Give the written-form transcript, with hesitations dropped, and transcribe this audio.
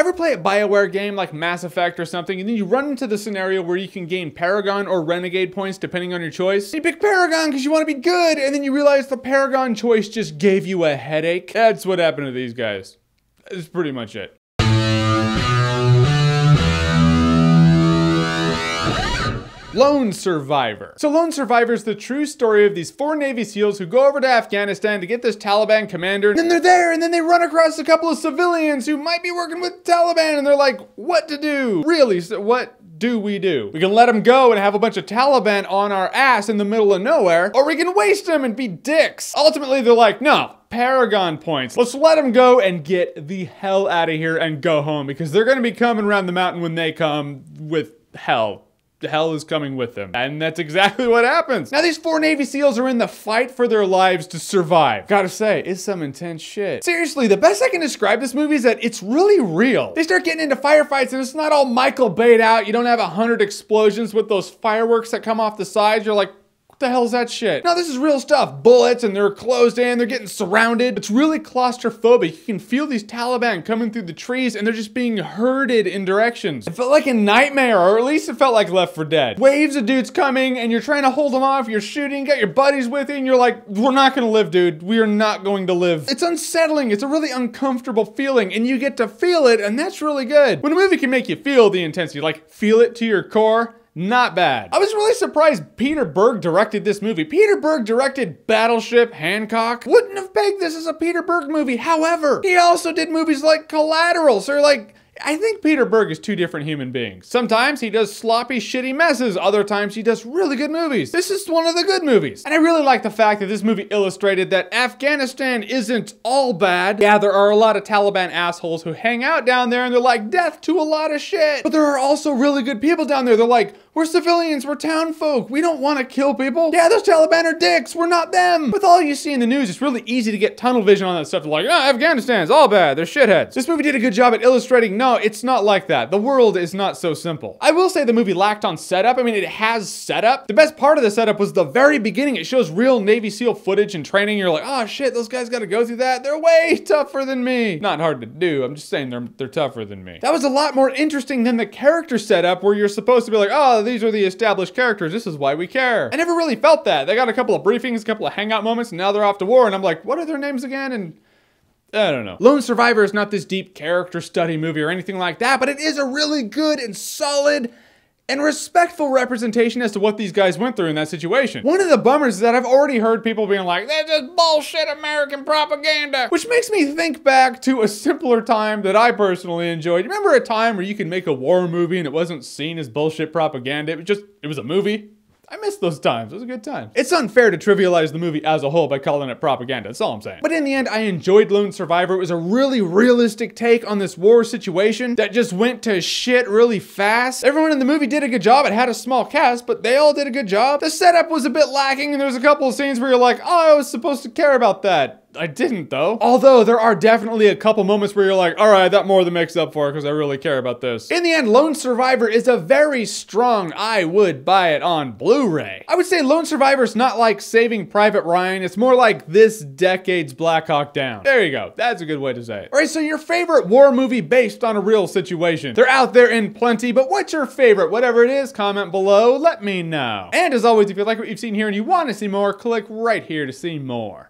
Ever play a Bioware game like Mass Effect or something, and then you run into the scenario where you can gain Paragon or Renegade points depending on your choice? You pick Paragon because you want to be good, and then you realize the Paragon choice just gave you a headache. That's what happened to these guys. That's pretty much it. Lone Survivor. So Lone Survivor is the true story of these 4 Navy SEALs who go over to Afghanistan to get this Taliban commander, and then they're there, and then they run across a couple of civilians who might be working with Taliban, and they're like, what to do? Really, so what do we do? We can let them go and have a bunch of Taliban on our ass in the middle of nowhere, or we can waste them and be dicks. Ultimately, they're like, no. Paragon points. Let's let them go and get the hell out of here and go home, because they're gonna be coming around the mountain when they come with hell. The hell is coming with them. And that's exactly what happens. Now these 4 Navy SEALs are in the fight for their lives to survive. Gotta say, it's some intense shit. Seriously, the best I can describe this movie is that it's really real. They start getting into firefights and it's not all Michael Bayed out. You don't have 100 explosions with those fireworks that come off the sides. You're like, the hell's that shit? No, this is real stuff. Bullets, and they're closed in, they're getting surrounded. It's really claustrophobic. You can feel these Taliban coming through the trees and they're just being herded in directions. It felt like a nightmare, or at least it felt like Left for Dead. Waves of dudes coming and you're trying to hold them off, you're shooting, got your buddies with you, and you're like, we're not gonna live, dude. We are not going to live. It's unsettling, it's a really uncomfortable feeling, and you get to feel it, and that's really good. When a movie can make you feel the intensity, like feel it to your core, not bad. I was really surprised Peter Berg directed this movie. Peter Berg directed Battleship, Hancock. Wouldn't have pegged this as a Peter Berg movie. However, he also did movies like Collateral. So like, I think Peter Berg is 2 different human beings. Sometimes he does sloppy, shitty messes. Other times he does really good movies. This is one of the good movies. And I really like the fact that this movie illustrated that Afghanistan isn't all bad. Yeah, there are a lot of Taliban assholes who hang out down there and they're like, death to a lot of shit. But there are also really good people down there. They're like, we're civilians, we're town folk, we don't want to kill people. Yeah, those Taliban are dicks, we're not them. With all you see in the news, it's really easy to get tunnel vision on that stuff. Like, oh, Afghanistan's all bad, they're shitheads. This movie did a good job at illustrating, no, it's not like that. The world is not so simple. I will say the movie lacked on setup. I mean, it has setup. The best part of the setup was the very beginning. It shows real Navy SEAL footage and training. You're like, oh shit, those guys gotta go through that. They're way tougher than me. Not hard to do, I'm just saying they're tougher than me. That was a lot more interesting than the character setup where you're supposed to be like, oh, these are the established characters, this is why we care. I never really felt that. They got a couple of briefings, a couple of hangout moments, and now they're off to war, and I'm like, what are their names again? And I don't know. Lone Survivor is not this deep character study movie or anything like that, but it is a really good and solid and respectful representation as to what these guys went through in that situation. One of the bummers is that I've already heard people being like, that's just bullshit American propaganda, which makes me think back to a simpler time that I personally enjoyed. Remember a time where you could make a war movie and it wasn't seen as bullshit propaganda? It was a movie. I miss those times, it was a good time. It's unfair to trivialize the movie as a whole by calling it propaganda, that's all I'm saying. But in the end, I enjoyed Lone Survivor. It was a really realistic take on this war situation that just went to shit really fast. Everyone in the movie did a good job. It had a small cast, but they all did a good job. The setup was a bit lacking, and there was a couple of scenes where you're like, oh, I was supposed to care about that. I didn't though. Although there are definitely a couple moments where you're like, all right, that more than makes up for it because I really care about this. In the end, Lone Survivor is a very strong, I would buy it on Blu-ray. I would say Lone Survivor's not like Saving Private Ryan. It's more like this decade's Black Hawk Down. There you go. That's a good way to say it. All right, so your favorite war movie based on a real situation. They're out there in plenty, but what's your favorite? Whatever it is, comment below, let me know. And as always, if you like what you've seen here and you want to see more, click right here to see more.